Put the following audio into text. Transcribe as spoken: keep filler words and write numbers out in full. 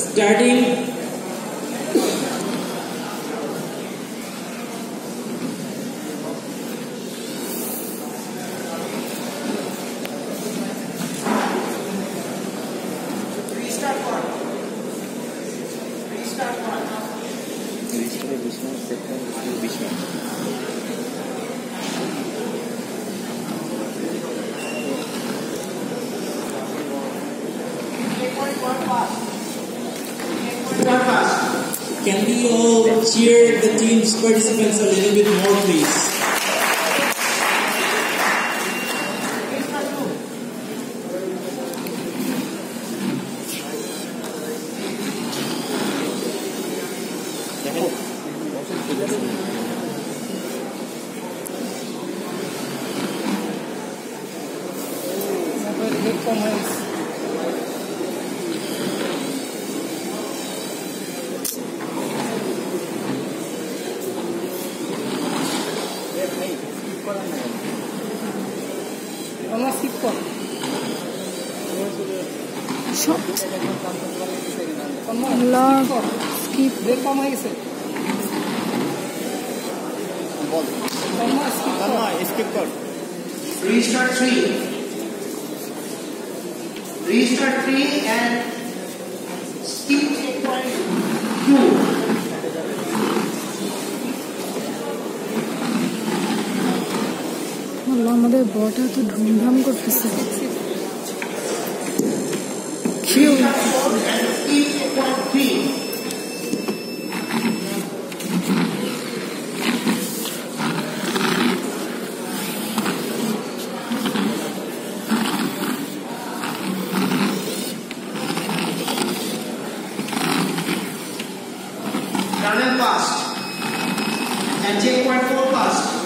starting Can we all cheer the team's participants a little bit more, please? Restart three. Restart three and skip checkpoint two. Allah, mother water to drum good to say. Q and skip checkpoint three. Turn and passed. And checkpoint four passed.